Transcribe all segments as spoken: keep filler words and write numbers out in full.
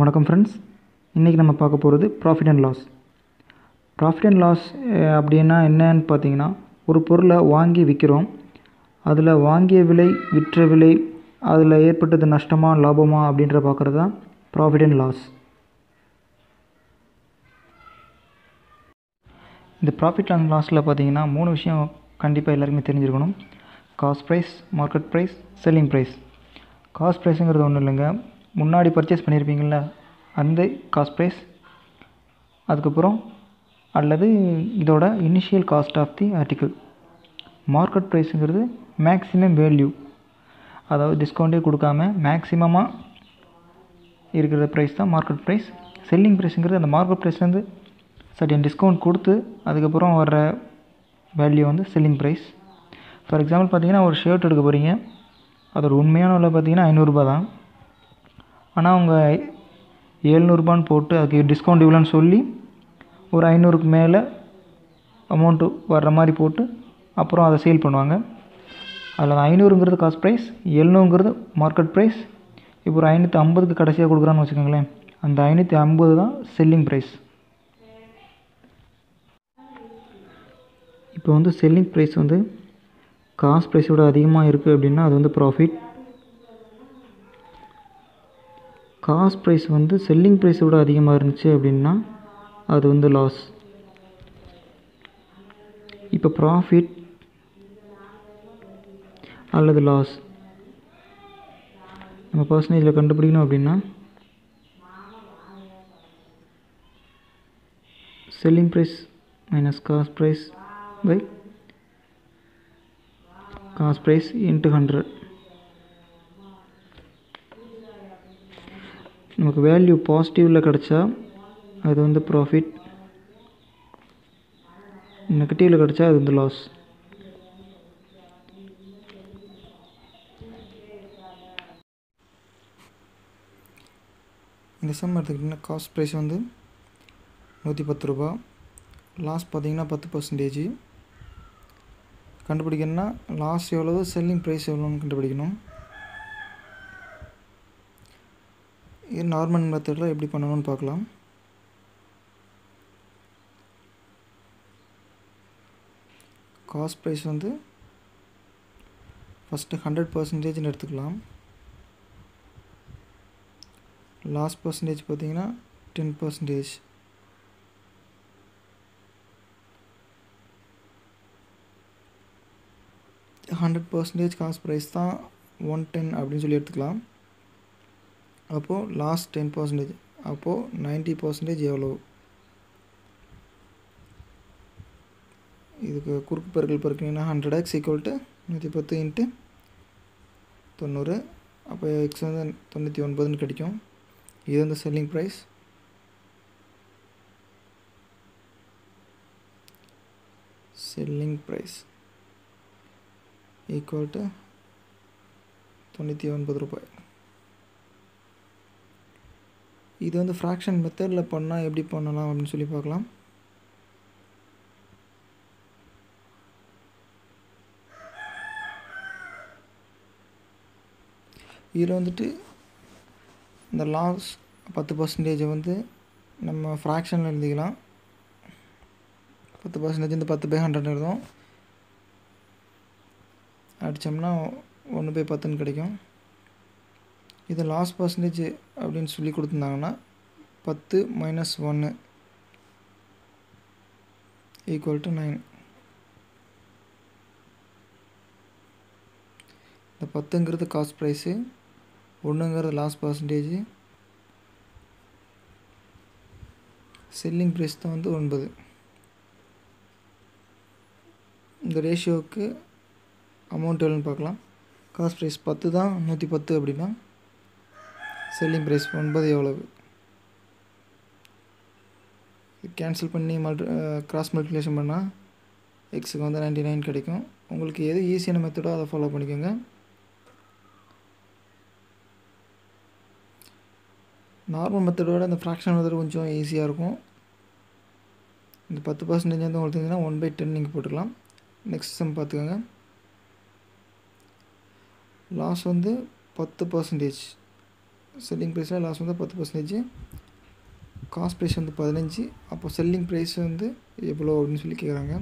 வணக்கம் ஃப்ரெண்ட்ஸ், இன்றைக்கி நம்ம பார்க்க போகிறது profit and loss. Profit and loss அப்படின்னா என்னன்னு பார்த்தீங்கன்னா, ஒரு பொருளை வாங்கி விற்கிறோம், அதில் வாங்கிய விலை விற்ற விலை அதில் ஏற்பட்டது நஷ்டமாக லாபமாக அப்படின்ற பார்க்குறது தான் ப்ராஃபிட் அண்ட் லாஸ். இந்த ப்ராஃபிட் அண்ட் லாஸில் பார்த்தீங்கன்னா மூணு விஷயம் கண்டிப்பாக எல்லாருக்குமே தெரிஞ்சிருக்கணும். Cost price, market price, selling price. Cost ப்ரைஸுங்கிறது ஒன்றும் இல்லைங்க, முன்னாடி பர்ச்சேஸ் பண்ணியிருப்பீங்கள அந்த காஸ்ட் ப்ரைஸ், அதுக்கப்புறம் அல்லது இதோட initial cost of the article. Market ப்ரைஸுங்கிறது மேக்ஸிமம் வேல்யூ, அதாவது டிஸ்கவுண்ட்டே கொடுக்காம மேக்ஸிமமாக இருக்கிற ப்ரைஸ் தான் மார்க்கெட் ப்ரைஸ். செல்லிங் ப்ரைஸுங்கிறது அந்த மார்க்கெட் ப்ரைஸ்லேருந்து சர்டன் டிஸ்கவுண்ட் கொடுத்து அதுக்கப்புறம் வர்ற வேல்யூ வந்து செல்லிங் ப்ரைஸ். ஃபார் எக்ஸாம்பிள் பார்த்தீங்கன்னா, ஒரு ஷர்ட் எடுக்க போகிறீங்க, அதோட உண்மையான விலை பார்த்தீங்கன்னா ஐநூறுரூபா தான். ஆனால் அவங்க எழுநூறுபான்னு போட்டு அதுக்கு டிஸ்கவுண்ட் இவ்வளோன்னு சொல்லி ஒரு ஐநூறுக்கு மேலே அமௌண்ட்டு வர்ற மாதிரி போட்டு அப்புறம் அதை சேல் பண்ணுவாங்க. அதில் அந்த ஐநூறுங்கிறது காஸ்ட் ப்ரைஸ், எழுநூறுங்கிறது மார்க்கெட் ப்ரைஸ். இப்போ ஒரு ஐநூற்றி ஐம்பதுக்கு கடைசியாக கொடுக்குறான்னு வச்சுக்கோங்களேன், அந்த ஐநூற்றி ஐம்பது தான் செல்லிங் ப்ரைஸ். இப்போ வந்து செல்லிங் ப்ரைஸ் வந்து காஸ்ட் ப்ரைஸை விட அதிகமாக இருக்குது அப்படின்னா அது வந்து ப்ராஃபிட். காஸ்ட் ப்ரைஸ் வந்து செல்லிங் ப்ரைஸை விட அதிகமாக இருந்துச்சு அப்படின்னா அது வந்து லாஸ். இப்போ ப்ராஃபிட் அல்லது லாஸ் நம்ம பர்சன்டேஜில் கண்டுபிடிக்கணும் அப்படின்னா, selling price minus cost price by cost price into hundred. நமக்கு வேல்யூ பாசிட்டிவில் கிடச்சா அது வந்து ப்ராஃபிட், நெகட்டிவில் கிடச்சா அது வந்து லாஸ். இந்த சம் எடுத்துக்கிட்டிங்கன்னா, காஸ்ட் ப்ரைஸ் வந்து நூற்றி பத்து ரூபா, லாஸ் பார்த்திங்கன்னா பத்து பர்சன்டேஜ். கண்டுபிடிக்கணும்னா லாஸ் எவ்வளவு, செல்லிங் ப்ரைஸ் எவ்வளோன்னு கண்டுபிடிக்கணும். இது நார்மல் மெத்தடில் எப்படி பண்ணணும்னு பார்க்கலாம். காஸ்ட் ப்ரைஸ் வந்து ஃபஸ்ட்டு ஹண்ட்ரட் பர்சன்டேஜ்னு எடுத்துக்கலாம். லாஸ்ட் பர்சன்டேஜ் பார்த்தீங்கன்னா ten percentage. Hundred percentage cost price தான் ஒன் டென் அப்படின்னு சொல்லி எடுத்துக்கலாம். அப்போது லாஸ்ட் டென் பர்சன்டேஜ், அப்போது நைன்ட்டி பர்சன்டேஜ் எவ்வளோ? இதுக்கு குறுக்கு பெருக்கல் பெருக்கினீங்கன்னா ஹண்ட்ரட் எக்ஸ் ஈக்குவல் டு நூற்றி பத்து இன்ட்டு தொண்ணூறு. அப்போ எக்ஸ் வந்து தொண்ணூற்றி ஒன்பதுன்னு கிடைக்கும். இது வந்து selling price. Selling price equal to தொண்ணூற்றி ஒன்பது ரூபாய். இது வந்து ஃப்ராக்ஷன் மெத்தடில் பண்ணால் எப்படி பண்ணலாம் அப்படின்னு சொல்லி பார்க்கலாம். இதில் வந்துட்டு இந்த லாஸ் பத்து பர்சன்டேஜை வந்து நம்ம ஃப்ராக்ஷனில் எழுதிக்கலாம். பத்து பர்சன்டேஜ் வந்து பத்து பை ஹண்ட்ரட் எழுதும், அடித்தோம்னா ஒன்று பை பத்துன்னு கிடைக்கும். இது லாஸ்ட் பர்சன்டேஜ் அப்படின்னு சொல்லி கொடுத்துருந்தாங்கன்னா, பத்து மைனஸ் ஒன்று ஈக்குவல் டு நைன். இந்த பத்துங்கிறது காஸ்ட் ப்ரைஸு, ஒன்றுங்கிறது லாஸ்ட் பர்சன்டேஜ். செல்லிங் ப்ரைஸ் தான் வந்து ஒன்பது. இந்த ரேஷியோவுக்கு அமௌண்ட் எவ்வளோன்னு பார்க்கலாம். காஸ்ட் ப்ரைஸ் பத்து தான், நூற்றி பத்து அப்படின்னா செல்லிங் ப்ரைஸ் ஒன்பது எவ்வளவு? கேன்சல் பண்ணி மல்டி கிராஸ் மல்டிப்ளிகேஷன் பண்ணால் எக்ஸுக்கு வந்து நைன்ட்டி நைன் கிடைக்கும். உங்களுக்கு எது ஈஸியான மெத்தடோ அதை ஃபாலோ பண்ணிக்கோங்க. நார்மல் மெத்தடோட இந்த ஃப்ராக்ஷன் மெத்தட் கொஞ்சம் ஈஸியாக இருக்கும். இந்த பத்து பர்சன்டேஜ் வந்து உங்களுக்கு தெரிஞ்சுன்னா ஒன் பை டென் நீங்கள் போட்டுக்கலாம். நெக்ஸ்ட் சம் பார்த்துக்கோங்க. லாஸ் வந்து பத்து பர்சன்டேஜ், செல்லிங் ப்ரைஸில் லாஸ் வந்து பத்து பர்சன்டேஜ், காஸ்ட் ப்ரைஸ் வந்து பதினஞ்சு. அப்போ செல்லிங் ப்ரைஸ் வந்து எவ்வளோ அப்படின்னு சொல்லி கேட்குறாங்க.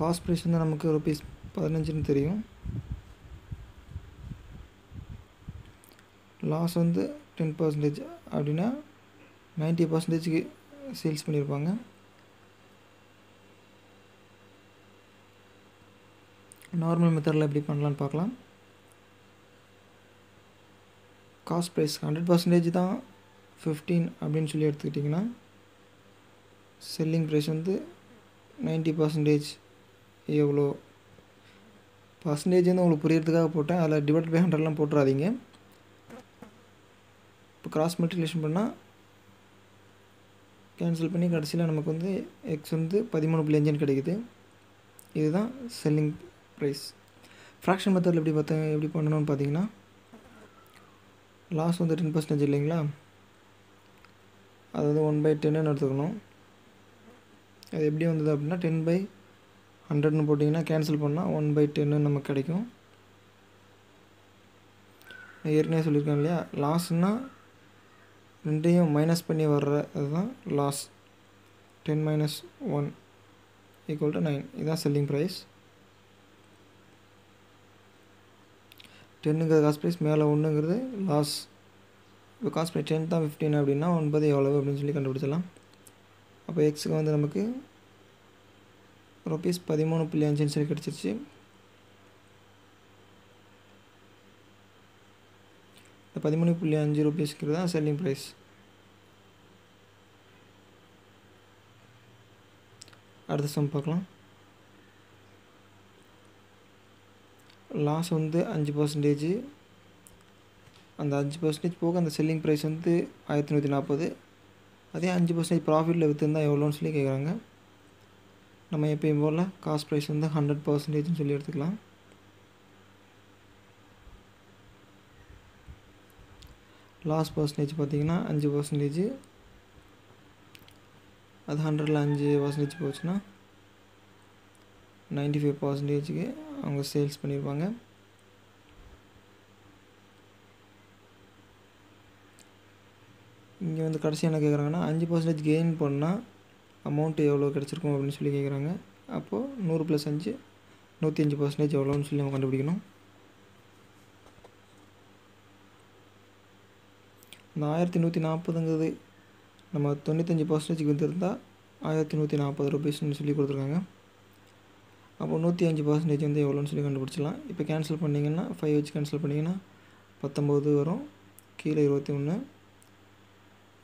காஸ்ட் ப்ரைஸ் வந்து நமக்கு ருபீஸ் பதினஞ்சுன்னு தெரியும். லாஸ் வந்து டென் பர்சன்டேஜ் அப்படின்னா நைன்ட்டி பர்சன்டேஜுக்கு சேல்ஸ் பண்ணியிருப்பாங்க. நார்மல் மெத்தடில் எப்படி பண்ணலான்னு பார்க்கலாம். காஸ்ட் ப்ரைஸ் ஹண்ட்ரட் பர்சன்டேஜ் தான் ஃபிஃப்டீன் அப்படின்னு சொல்லி எடுத்துக்கிட்டிங்கன்னா, செல்லிங் ப்ரைஸ் வந்து நைன்ட்டி பர்சன்டேஜ் எவ்வளோ பர்சன்டேஜ் வந்து உங்களுக்கு புரியறதுக்காக போட்டேன். அதில் டிவைட் பை ஹண்ட்ரட்லாம் போட்டுறாதீங்க. இப்போ கிராஸ் மல்டிப்ளிகேஷன் பண்ணால் கேன்சல் பண்ணி கடைசியில் நமக்கு வந்து எக்ஸ் வந்து பதிமூணு புள்ளி அஞ்சுன்னு கிடைக்குது. இதுதான் செல்லிங் ப்ரைஸ். ஃப்ராக்ஷன் மெத்தடில் எப்படி பார்த்தா எப்படி பண்ணணும்னு பார்த்தீங்கன்னா, லாஸ் வந்து டென் பர்சன்டேஜ் இல்லைங்களா, அதாவது ஒன் பை டென்னு எடுத்துக்கணும். அது எப்படி வந்தது அப்படின்னா, டென் பை ஹண்ட்ரட்னு போட்டிங்கன்னா கேன்சல் பண்ணால் ஒன் பை டென்னு நமக்கு கிடைக்கும். ஏற்கனவே சொல்லியிருக்கேன் இல்லையா, லாஸ்னால் ரெண்டையும் மைனஸ் பண்ணி வர்ற அதுதான் loss. Ten minus one equal to nine. இதுதான் செல்லிங் ப்ரைஸ். டென்னுங்கிறது காஸ்ட் ப்ரைஸ், மேலே ஒன்றுங்கிறது லாஸ். இப்போ காஸ்ட் ப்ரைஸ் டென் தான் ஃபிஃப்டீன் அப்படின்னா ஒன்பது எவ்வளவு அப்படின்னு சொல்லி கண்டுபிடிச்சலாம். அப்போ எக்ஸுக்கு வந்து நமக்கு ருபீஸ் பதிமூணு புள்ளி அஞ்சுன்னு சொல்லி கிடச்சிருச்சு. இந்த பதிமூணு புள்ளி அஞ்சு ருபீஸ்ங்கிறது தான் செல்லிங் ப்ரைஸ். அடுத்த சம் பார்க்கலாம். லாஸ் வந்து அஞ்சு பர்சன்டேஜ், அந்த அஞ்சு பர்சன்டேஜ் போக அந்த செல்லிங் ப்ரைஸ் வந்து ஆயிரத்தி நூற்றி நாற்பது. அதே அஞ்சு பர்சன்டேஜ் ப்ராஃபிட்டில் விற்றுருந்தால் எவ்வளோன்னு சொல்லி கேட்குறாங்க. நம்ம எப்பயும் போல் காஸ்ட் ப்ரைஸ் வந்து ஹண்ட்ரட் பர்சன்டேஜ்னு சொல்லி எடுத்துக்கலாம். லாஸ் பர்சன்டேஜ் பார்த்திங்கன்னா அஞ்சு பர்சன்டேஜ், அது ஹண்ட்ரடில் அஞ்சு பர்சன்டேஜ் போச்சுன்னா நைன்ட்டி ஃபைவ் பர்சன்டேஜுக்கு அவங்க சேல்ஸ் பண்ணியிருப்பாங்க. இங்கே வந்து கடைசி என்ன கேட்குறாங்கன்னா, அஞ்சு பர்சன்டேஜ் கெயின் பண்ணால் அமௌண்ட்டு எவ்வளோ கிடச்சிருக்கும் அப்படின்னு சொல்லி கேட்குறாங்க. அப்போது நூறு ப்ளஸ் அஞ்சு நூற்றி அஞ்சு பர்சன்டேஜ் எவ்வளோன்னு சொல்லி நம்ம கண்டுபிடிக்கணும். இந்த ஆயிரத்தி நூற்றி நாற்பதுங்கிறது நம்ம தொண்ணூத்தஞ்சு பர்சன்டேஜுக்கு வந்துருந்தால் ஆயிரத்தி நூற்றி நாற்பது ருபீஸ்ன்னு சொல்லி கொடுத்துருக்காங்க. அப்போ நூற்றி அஞ்சு பர்சன்டேஜ் வந்து எவ்வளோன்னு சொல்லி கண்டுபிடிச்சிடலாம். இப்போ கேன்சல் பண்ணிங்கன்னா ஃபைவ் வச்சு கேன்சல் பண்ணிங்கன்னா பத்தொம்பது வரும், கீழே இருபத்தி ஒன்று.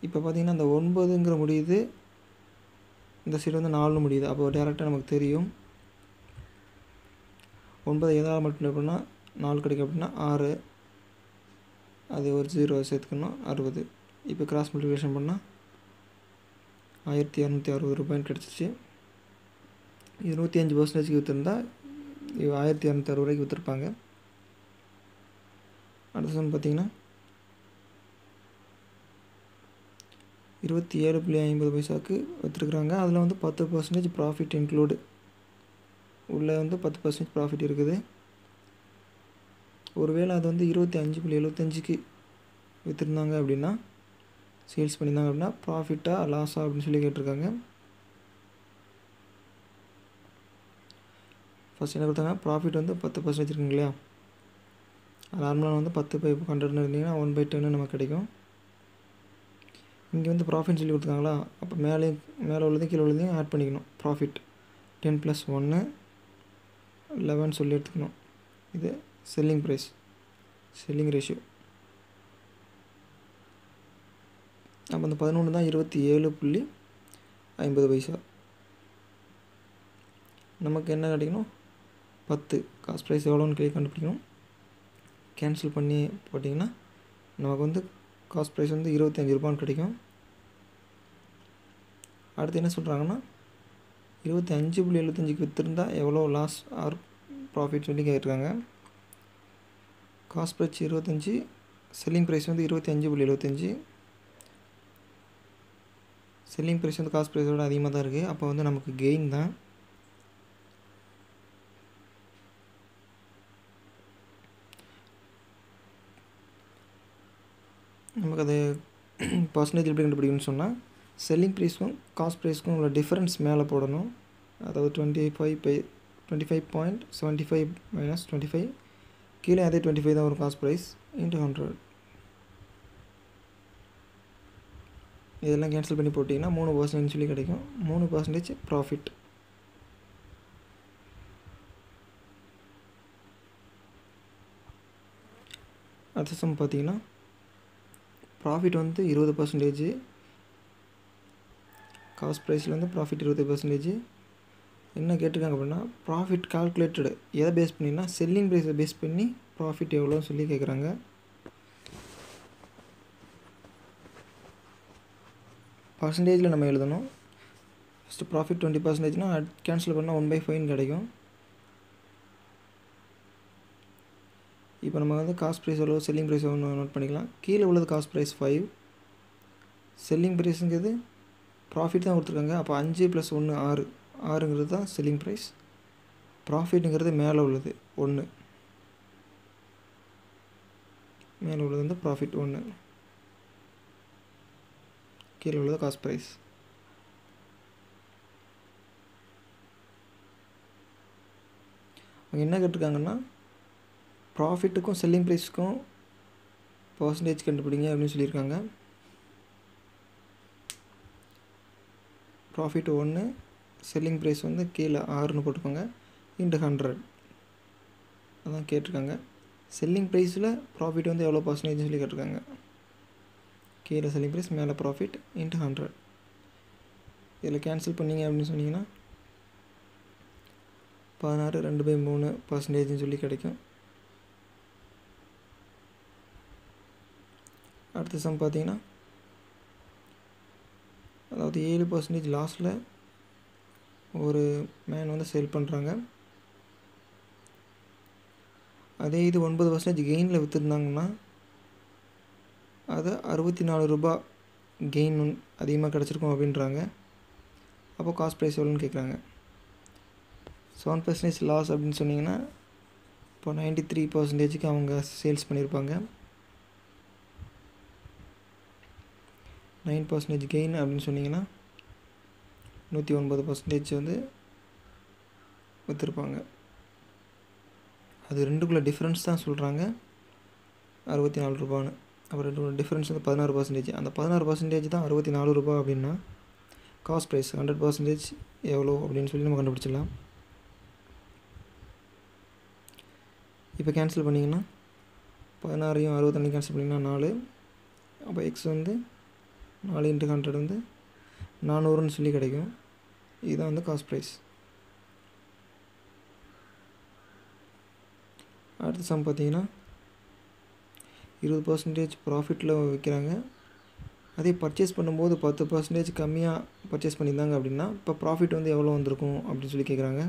இப்போ பார்த்திங்கன்னா அந்த ஒன்பதுங்கிற முடியுது, இந்த சைடு வந்து நாலுன்னு முடியுது. அப்போ டேரெக்டாக நமக்கு தெரியும் ஒன்பது எதாவது மட்டும் எப்படின்னா நாலு கிடைக்கும் அப்படின்னா ஆறு, அது ஒரு ஜீரோ சேர்த்துக்கணும் அறுபது. இப்போ கிராஸ் மல்டிப்ளிகேஷன் பண்ணால் ஆயிரத்தி இரநூத்தி அறுபது ரூபாய்னு கிடச்சிச்சு. இது நூற்றி அஞ்சு பர்சன்டேஜுக்கு விற்றுருந்தா இவ ஆயிரத்தி இரநூத்தி அறுபது ரூபாய்க்கு விற்றுருப்பாங்க. அடுத்த சம் பார்த்திங்கன்னா இருபத்தி ஏழு புள்ளி ஐம்பது பைசாவுக்கு விற்றுருக்குறாங்க. அதில் வந்து பத்து பர்சன்டேஜ் ப்ராஃபிட் இன்க்ளூடு, உள்ளே வந்து பத்து பர்சன்டேஜ் ப்ராஃபிட் இருக்குது. ஒருவேளை அது வந்து இருபத்தி அஞ்சு புள்ளி எழுபத்தஞ்சுக்கு விற்றுருந்தாங்க அப்படின்னா, சேல்ஸ் பண்ணியிருந்தாங்க அப்படின்னா ப்ராஃபிட்டாக லாஸாக அப்படின்னு சொல்லி கேட்டிருக்காங்க. ஃபஸ்ட் என்ன கொடுத்தாங்க, ப்ராஃபிட் வந்து பத்து பர்சன்டேஜ் இருக்குங்க இல்லையா, நார்மலாக வந்து பத்து பை ஹண்ட்ரட்னு இருந்தீங்கன்னா ஒன் பை டென்னு நமக்கு கிடைக்கும். இங்கே வந்து ப்ராஃபிட்னு சொல்லி கொடுத்துருக்காங்களா, அப்போ மேலே மேலே உள்ளதையும் கீழே உள்ளதையும் ஆட் பண்ணிக்கணும். ப்ராஃபிட் டென் ப்ளஸ் ஒன்று லெவன் சொல்லி எடுத்துக்கணும். இது செல்லிங் ப்ரைஸ், செல்லிங் ரேஷியோ. அப்போ அந்த பதினொன்று தான் இருபத்தி ஏழு புள்ளி ஐம்பது பைசா. நமக்கு என்ன கிடைக்கணும், பத்து. காஸ்ட் ப்ரைஸ் எவ்வளோன்னு கேள்வி கண்டுபிடிக்கணும். கேன்சல் பண்ணி போட்டிங்கன்னா நமக்கு வந்து காஸ்ட் ப்ரைஸ் வந்து இருபத்தி அஞ்சு ரூபான்னு கிடைக்கும். அடுத்து என்ன சொல்கிறாங்கன்னா, இருபத்தி அஞ்சு புள்ளி எழுபத்தஞ்சுக்கு விற்றுருந்தா எவ்வளோ லாஸ் ஆர் ப்ராஃபிட் சொல்லி கேட்டிருக்காங்க. காஸ்ட் ப்ரைஸ் இருபத்தஞ்சி, செல்லிங் ப்ரைஸ் வந்து இருபத்தி அஞ்சு புள்ளி எழுபத்தஞ்சி. செல்லிங் ப்ரைஸ் வந்து காஸ்ட் ப்ரைஸோட அதிகமாக தான் இருக்குது. அப்போ வந்து நமக்கு கெயின் தான். நமக்கு அது பர்சன்டேஜ் எப்படி கண்டுபிடிக்குன்னு சொன்னால் செல்லிங் ப்ரைஸ்க்கும் காஸ்ட் ப்ரைஸ்க்கும் உள்ள டிஃப்ரென்ஸ் மேலே போடணும். அதாவது twenty five by twenty five point seventy five minus twenty five கீழே அதே டுவெண்ட்டி ஃபைவ் தான் வரும் காஸ்ட் ப்ரைஸ் இன்ட்டு ஹண்ட்ரட். இதெல்லாம் கேன்சல் பண்ணி போட்டிங்கன்னா மூணு பர்சன்டேஜ் சொல்லி கிடைக்கும். மூணு பர்சன்டேஜ் ப்ராஃபிட். அடுத்த சம் பார்த்தீங்கன்னா ப்ராஃபிட் வந்து இருபது பர்சன்டேஜ், காஸ்ட் ப்ரைஸில் வந்து ப்ராஃபிட் இருபது பர்சன்டேஜ். என்ன கேட்டிருக்காங்க அப்படின்னா ப்ராஃபிட் கால்குலேட்டடு எதை பேஸ் பண்ணிங்கன்னா செல்லிங் ப்ரைஸை பேஸ் பண்ணி ப்ராஃபிட் எவ்வளோன்னு சொல்லி கேட்குறாங்க. பர்சன்டேஜில் நம்ம எழுதணும். ஃபஸ்ட்டு ப்ராஃபிட் டுவெண்ட்டி பர்சன்டேஜ்னால் அட் கேன்சல் பண்ணால் ஒன் பை ஃபைவ்னு கிடைக்கும். இப்போ நம்ம வந்து காஸ்ட் ப்ரைஸ் எவ்வளோ செல்லிங் ப்ரைஸ் எவ்வளோ நோட் பண்ணிக்கலாம். கீழே உள்ளது காஸ்ட் ப்ரைஸ் ஃபைவ், செல்லிங் ப்ரைஸுங்கிறது ப்ராஃபிட் தான் கொடுத்துருக்காங்க. அப்போ அஞ்சு ப்ளஸ் ஒன்று ஆறு, ஆறுங்கிறது தான் செல்லிங் ப்ரைஸ். ப்ராஃபிட்டுங்கிறது மேலே உள்ளது ஒன்று, மேலே உள்ளது வந்து ப்ராஃபிட் ஒன்று, கீழே உள்ளது காஸ்ட் ப்ரைஸ். அவங்க என்ன கேட்டிருக்காங்கன்னா ப்ராஃபிட்டுக்கும் செல்லிங் ப்ரைஸுக்கும் பர்சன்டேஜ் கண்டுபிடிங்க அப்படின்னு சொல்லியிருக்காங்க. ப்ராஃபிட் ஒன்று, செல்லிங் ப்ரைஸ் வந்து கீழே ஆறுன்னு போட்டுக்கோங்க, இன்ட்டு ஹண்ட்ரட் அதான் கேட்டிருக்காங்க. செல்லிங் ப்ரைஸில் ப்ராஃபிட் வந்து எவ்வளோ பர்சன்டேஜ்னு சொல்லி கேட்டிருக்காங்க. கீழே செல்லிங் ப்ரைஸ் மேலே ப்ராஃபிட் இன்ட்டு ஹண்ட்ரட். இதில் கேன்சல் பண்ணிங்க அப்படின்னு சொன்னிங்கன்னா பதினாறு ரெண்டு பை மூணு பர்சன்டேஜ்னு சொல்லி கிடைக்கும். அடுத்த சம் பார்த்தீங்கன்னா அதாவது ஏழு பர்சன்டேஜ் லாஸில் ஒரு மேன் வந்து சேல் பண்ணுறாங்க. அதே இது ஒன்பது பர்சன்டேஜ் கெயினில் விற்றுருந்தாங்கன்னா அது அறுபத்தி நாலு ரூபா கெயின் அதிகமாக கிடச்சிருக்கும் அப்படின்றாங்க. அப்போ காஸ்ட் ப்ரைஸ் எவ்வளோன்னு கேட்குறாங்க. செவன் பர்சன்டேஜ் லாஸ் அப்படின்னு சொன்னிங்கன்னா இப்போ நைன்ட்டி த்ரீ பர்சன்டேஜுக்கு அவங்க சேல்ஸ் பண்ணியிருப்பாங்க. நைன் பர்சன்டேஜ் கெயின் அப்படின்னு சொன்னிங்கன்னா நூற்றி ஒன்பது பர்சன்டேஜ் வந்து விற்றுருப்பாங்க. அது ரெண்டுக்குள்ள டிஃப்ரென்ஸ் தான் சொல்கிறாங்க அறுபத்தி நாலு ரூபான்னு. அப்புறம் ரெண்டு டிஃப்ரென்ஸ் வந்து பதினாறு பர்சன்டேஜ். அந்த பதினாறு பர்சன்டேஜ் தான் அறுபத்தி நாலு ரூபா அப்படின்னா காஸ்ட் ப்ரைஸ் ஹண்ட்ரட் பர்சன்டேஜ் எவ்வளோ அப்படின்னு சொல்லி நம்ம கண்டுபிடிச்சிடலாம். இப்போ கேன்சல் பண்ணிங்கன்னா பதினாறையும் அறுபத்தஞ்சு கேன்சல் பண்ணிங்கன்னா நாலு. அப்போ எக்ஸ் வந்து நாலு இன்ட்டு ஹண்ட்ரட் வந்து நானூறுன்னு சொல்லி கிடைக்கும். இதுதான் வந்து காஸ்ட் ப்ரைஸ். அடுத்த சம் பார்த்தீங்கன்னா இருபது பர்சன்டேஜ் ப்ராஃபிட்டில் விற்கிறாங்க. அதே பர்ச்சேஸ் பண்ணும்போது பத்து பர்சன்டேஜ் கம்மியாக பர்ச்சேஸ் பண்ணியிருந்தாங்க அப்படின்னா இப்போ ப்ராஃபிட் வந்து எவ்வளோ வந்திருக்கும் அப்படின்னு சொல்லி கேட்குறாங்க.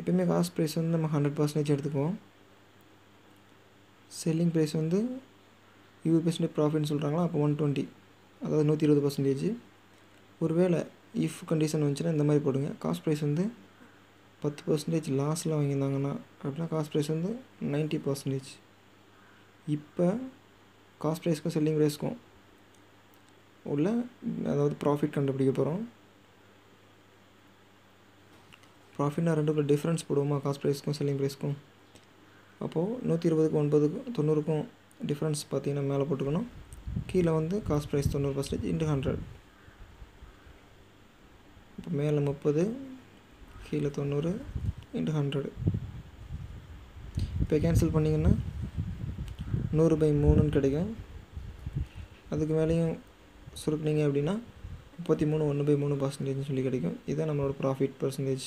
எப்போயுமே காஸ்ட் ப்ரைஸ் வந்து நம்ம ஹண்ட்ரட் பர்சன்டேஜ் எடுத்துக்குவோம். செல்லிங் ப்ரைஸ் வந்து இருபது பர்சன்டேஜ் ப்ராஃபிட்னு சொல்கிறாங்களா, அப்போ ஒன் டுவெண்ட்டி அதாவது நூற்றி இருபது பர்சன்டேஜ். ஒருவேளை இஃப் கண்டிஷன் வந்துச்சுன்னா இந்த மாதிரி போடுங்க. காஸ்ட் ப்ரைஸ் வந்து பத்து பர்சன்டேஜ் லாஸில் வாங்கியிருந்தாங்கன்னா அப்படின்னா காஸ்ட் ப்ரைஸ் வந்து நைன்ட்டி பர்சன்டேஜ். இப்போ காஸ்ட் ப்ரைஸ்க்கும் செல்லிங் ப்ரைஸ்க்கும் உள்ள அதாவது ப்ராஃபிட் கண்டுபிடிக்க போகிறோம். ப்ராஃபிட்னா ரெண்டுக்கும் டிஃப்ரென்ஸ் போடுவோமா காஸ்ட் ப்ரைஸ்க்கும் செல்லிங் ப்ரைஸ்க்கும். அப்போது நூற்றி இருபதுக்கும் ஒன்பதுக்கும் தொண்ணூறுக்கும் டிஃப்ரென்ஸ் பார்த்திங்கன்னா மேலே போட்டுக்கணும். கீழே வந்து காஸ்ட் ப்ரைஸ் தொண்ணூறு பர்சன்டேஜ் இன்ட்டு ஹண்ட்ரட். இப்போ மேலே முப்பது, கீழே தொண்ணூறு இன்ட்டு ஹண்ட்ரடு. இப்போ கேன்சல் பண்ணிங்கன்னா நூறு பை மூணுன்னு கிடைக்கும். அதுக்கு மேலேயும் சுருக்குனீங்க அப்படின்னா முப்பத்தி மூணு ஒன்று பை மூணு பர்சன்டேஜ்னு சொல்லி கிடைக்கும். இதுதான் நம்மளோட ப்ராஃபிட் பர்சன்டேஜ்.